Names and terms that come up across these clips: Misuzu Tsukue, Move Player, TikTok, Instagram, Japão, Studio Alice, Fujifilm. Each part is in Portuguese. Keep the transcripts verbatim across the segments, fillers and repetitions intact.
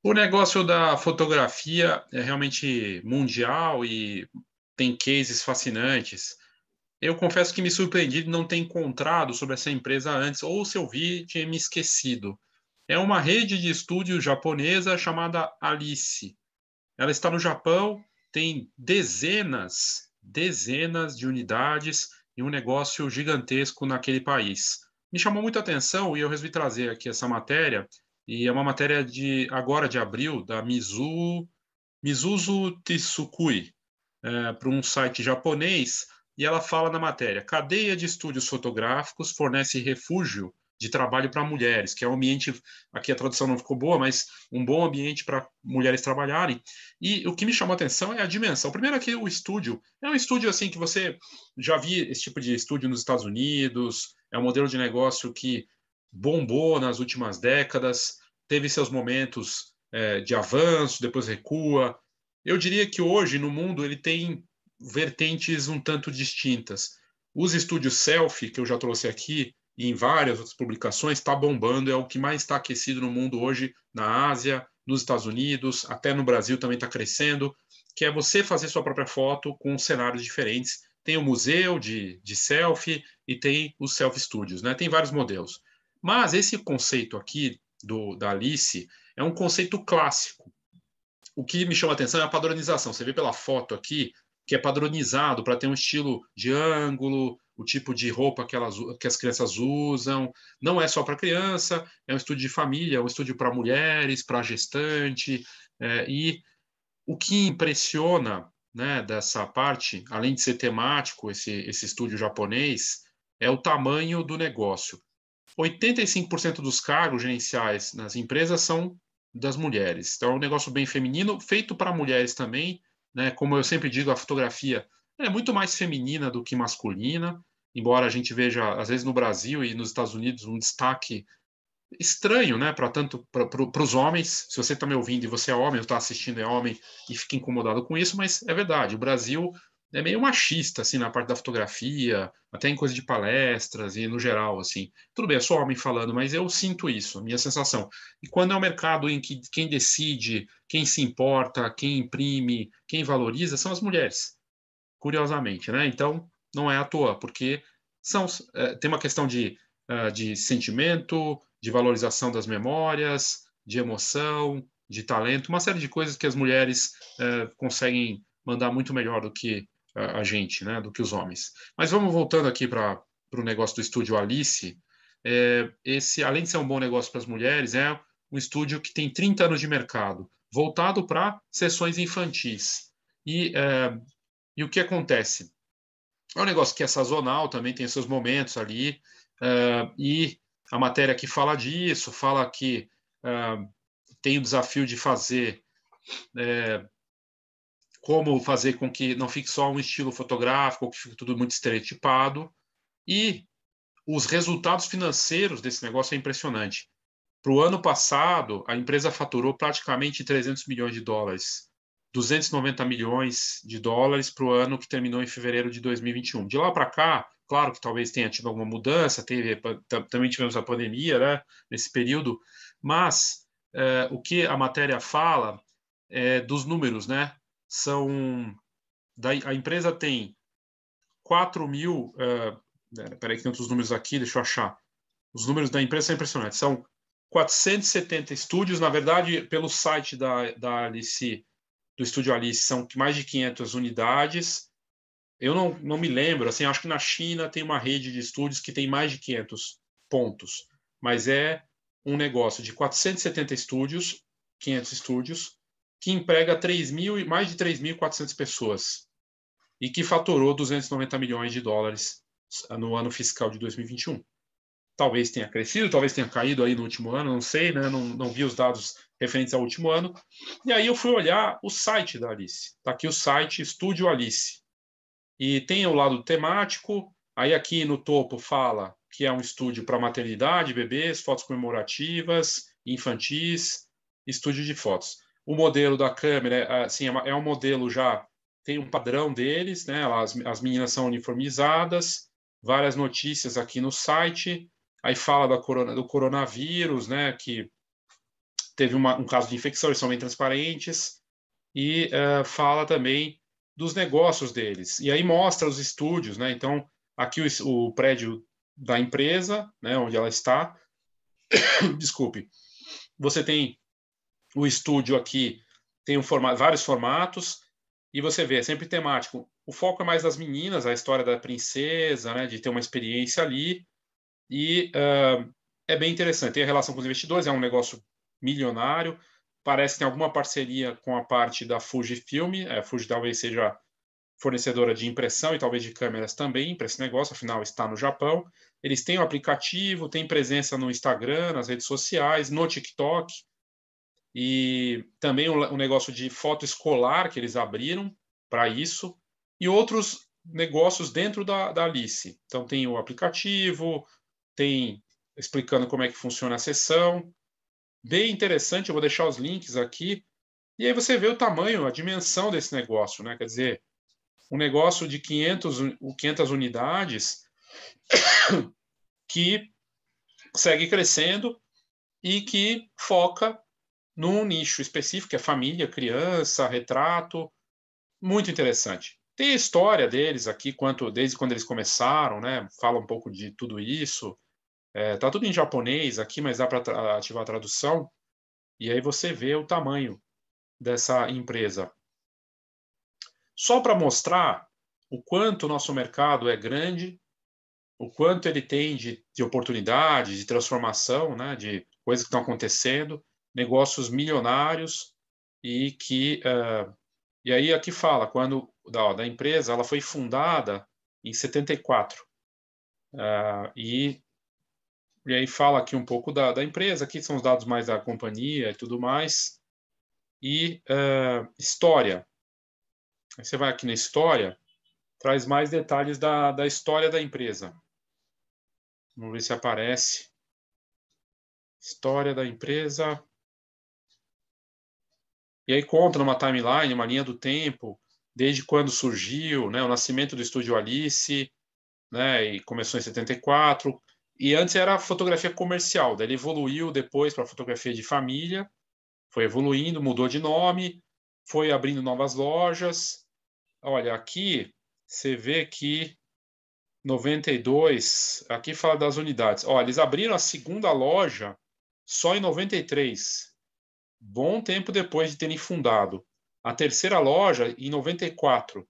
O negócio da fotografia é realmente mundial e tem cases fascinantes. Eu confesso que me surpreendi de não ter encontrado sobre essa empresa antes, ou se eu vi, tinha me esquecido. É uma rede de estúdio japonesa chamada Alice. Ela está no Japão, tem dezenas, dezenas de unidades e um negócio gigantesco naquele país. Me chamou muita atenção e eu resolvi trazer aqui essa matéria. E é uma matéria de agora de abril, da Mizu, Misuzu Tsukue, é, para um site japonês, e ela fala na matéria: cadeia de estúdios fotográficos fornece refúgio de trabalho para mulheres, que é um ambiente, aqui a tradução não ficou boa, mas um bom ambiente para mulheres trabalharem. E o que me chamou a atenção é a dimensão. Primeiro é que o estúdio, é um estúdio assim que você já viu esse tipo de estúdio nos Estados Unidos, é um modelo de negócio que bombou nas últimas décadas, teve seus momentos é, de avanço, depois recua. Eu diria que hoje, no mundo, ele tem vertentes um tanto distintas. Os estúdios selfie, que eu já trouxe aqui, e em várias outras publicações, está bombando, é o que mais está aquecido no mundo hoje, na Ásia, nos Estados Unidos, até no Brasil também está crescendo, que é você fazer sua própria foto com cenários diferentes. Tem o museu de, de selfie e tem os self-studios, né? Tem vários modelos. Mas esse conceito aqui do, da Alice é um conceito clássico. O que me chama a atenção é a padronização. Você vê pela foto aqui que é padronizado para ter um estilo de ângulo, o tipo de roupa que, elas, que as crianças usam. Não é só para criança, é um estúdio de família, é um estúdio para mulheres, para gestante. É, e o que impressiona, né, dessa parte, além de ser temático, esse, esse estúdio japonês, é o tamanho do negócio. oitenta e cinco por cento dos cargos gerenciais nas empresas são das mulheres. Então, é um negócio bem feminino, feito para mulheres também, né? Como eu sempre digo, a fotografia é muito mais feminina do que masculina, embora a gente veja, às vezes, no Brasil e nos Estados Unidos, um destaque estranho, né? Para tanto para os homens. Se você está me ouvindo e você é homem, ou está assistindo é homem e fica incomodado com isso, mas é verdade, o Brasil é meio machista, assim, na parte da fotografia, até em coisa de palestras e no geral, assim. Tudo bem, eu sou homem falando, mas eu sinto isso, a minha sensação. E quando é um mercado em que quem decide, quem se importa, quem imprime, quem valoriza, são as mulheres, curiosamente, né? Então, não é à toa, porque são, é, tem uma questão de, de sentimento, de valorização das memórias, de emoção, de talento, uma série de coisas que as mulheres é, conseguem mandar muito melhor do que a gente, né, do que os homens. Mas vamos voltando aqui para o negócio do estúdio Alice. É, esse, além de ser um bom negócio para as mulheres, é um estúdio que tem trinta anos de mercado, voltado para sessões infantis. E, é, e o que acontece? É um negócio que é sazonal, também tem seus momentos ali, é, e a matéria aqui fala disso, fala que é, tem o desafio de fazer... É, como fazer com que não fique só um estilo fotográfico, que fique tudo muito estereotipado. E os resultados financeiros desse negócio é impressionante. Para o ano passado, a empresa faturou praticamente trezentos milhões de dólares. duzentos e noventa milhões de dólares para o ano que terminou em fevereiro de dois mil e vinte e um. De lá para cá, claro que talvez tenha tido alguma mudança, teve, também tivemos a pandemia, né, nesse período, mas eh, o que a matéria fala é dos números, né? São, da, a empresa tem quatro mil, uh, peraí que tem outros números aqui, deixa eu achar, os números da empresa são impressionantes, são quatrocentos e setenta estúdios, na verdade, pelo site da, da Alice, do Estúdio Alice, são mais de quinhentas unidades, eu não, não me lembro, assim, acho que na China tem uma rede de estúdios que tem mais de quinhentos pontos, mas é um negócio de quatrocentos e setenta estúdios, quinhentos estúdios, que emprega três mil, mais de três mil e quatrocentas pessoas e que faturou duzentos e noventa milhões de dólares no ano fiscal de dois mil e vinte e um. Talvez tenha crescido, talvez tenha caído aí no último ano, não sei, né? não, não vi os dados referentes ao último ano. E aí eu fui olhar o site da Alice. Está aqui o site Studio Alice. E tem o lado temático, aí aqui no topo fala que é um estúdio para maternidade, bebês, fotos comemorativas, infantis, estúdio de fotos. O modelo da câmera, assim, é um modelo já, tem um padrão deles, né? As, as meninas são uniformizadas, várias notícias aqui no site, aí fala da corona, do coronavírus, né? Que teve uma, um caso de infecção, eles são bem transparentes, e uh, fala também dos negócios deles. E aí mostra os estúdios, né? Então, aqui o, o prédio da empresa, né, onde ela está. Desculpe. Você tem o estúdio aqui, tem um formato, vários formatos, e você vê, é sempre temático. O foco é mais das meninas, a história da princesa, né, de ter uma experiência ali, e uh, é bem interessante. Tem a relação com os investidores, é um negócio milionário, parece que tem alguma parceria com a parte da Fujifilm, a Fuji talvez seja fornecedora de impressão e talvez de câmeras também para esse negócio, afinal está no Japão. Eles têm o aplicativo, têm presença no Instagram, nas redes sociais, no TikTok, e também um negócio de foto escolar que eles abriram para isso, e outros negócios dentro da, da Alice. Então tem o aplicativo, tem explicando como é que funciona a sessão. Bem interessante, eu vou deixar os links aqui. E aí você vê o tamanho, a dimensão desse negócio, né? Quer dizer, um negócio de quinhentas unidades que segue crescendo e que foca num nicho específico, que é família, criança, retrato. Muito interessante. Tem a história deles aqui, quanto, desde quando eles começaram, né? Fala um pouco de tudo isso. É, tá tudo em japonês aqui, mas dá para ativar a tradução. E aí você vê o tamanho dessa empresa. Só para mostrar o quanto o nosso mercado é grande, o quanto ele tem de, de oportunidade, de transformação, né, de coisas que estão acontecendo, negócios milionários, e que... Uh, e aí aqui fala, quando da, ó, da empresa, ela foi fundada em setenta e quatro. Uh, e... E aí fala aqui um pouco da, da empresa, aqui são os dados mais da companhia e tudo mais. E uh, história. Aí você vai aqui na história, traz mais detalhes da, da história da empresa. Vamos ver se aparece. História da empresa. E aí conta numa timeline, uma linha do tempo, desde quando surgiu, né, o nascimento do Estúdio Alice, né, e começou em setenta e quatro. E antes era fotografia comercial, daí ele evoluiu depois para fotografia de família, foi evoluindo, mudou de nome, foi abrindo novas lojas. Olha, aqui você vê que noventa e dois, aqui fala das unidades. Olha, eles abriram a segunda loja só em noventa e três, bom tempo depois de terem fundado. A terceira loja em noventa e quatro,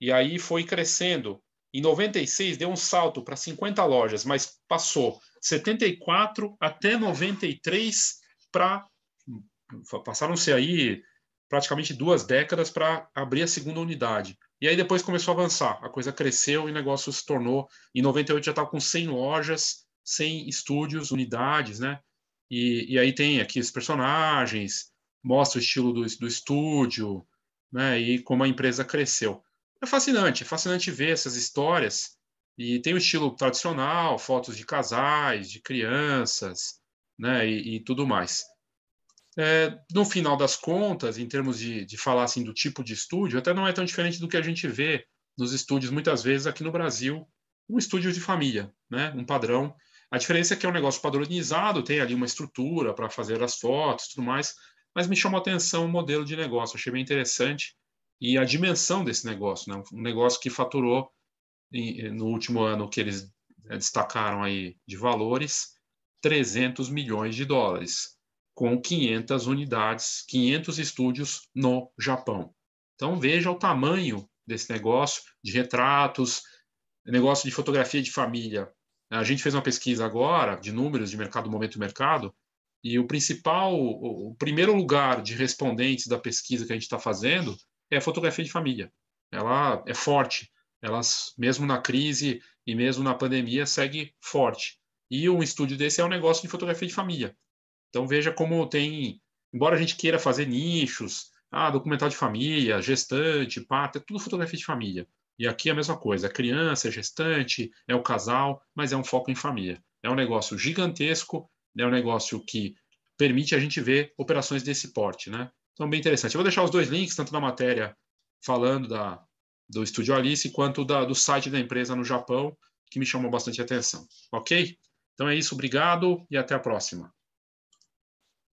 e aí foi crescendo. Em noventa e seis, deu um salto para cinquenta lojas, mas passou setenta e quatro até noventa e três para... Passaram-se aí praticamente duas décadas para abrir a segunda unidade. E aí depois começou a avançar, a coisa cresceu e o negócio se tornou... Em noventa e oito já estava com cem lojas, cem estúdios, unidades, né? E, e aí tem aqui os personagens, mostra o estilo do, do estúdio, né? E como a empresa cresceu. É fascinante, é fascinante ver essas histórias, e tem o estilo tradicional, fotos de casais, de crianças, né, e, e tudo mais. É, no final das contas, em termos de, de falar assim do tipo de estúdio, até não é tão diferente do que a gente vê nos estúdios, muitas vezes aqui no Brasil, um estúdio de família, né, um padrão. A diferença é que é um negócio padronizado, tem ali uma estrutura para fazer as fotos, tudo mais, mas me chamou a atenção o modelo de negócio, achei bem interessante. E a dimensão desse negócio, né? Um negócio que faturou em, no último ano que eles destacaram aí de valores, trezentos milhões de dólares, com quinhentas unidades, quinhentos estúdios no Japão. Então veja o tamanho desse negócio de retratos, negócio de fotografia de família. A gente fez uma pesquisa agora de números de mercado, momento mercado, e o principal, o, o primeiro lugar de respondentes da pesquisa que a gente está fazendo é a fotografia de família. Ela é forte. Elas, mesmo na crise e mesmo na pandemia, segue forte. E um estúdio desse é um negócio de fotografia de família. Então veja como tem... Embora a gente queira fazer nichos, ah, documental de família, gestante, pátria, tudo fotografia de família. E aqui é a mesma coisa. É criança, é gestante, é o casal, mas é um foco em família. É um negócio gigantesco, é um negócio que permite a gente ver operações desse porte, né? Então, bem interessante. Eu vou deixar os dois links, tanto da matéria falando da, do Estúdio Alice, quanto da, do site da empresa no Japão, que me chamou bastante atenção. Ok? Então é isso, obrigado e até a próxima.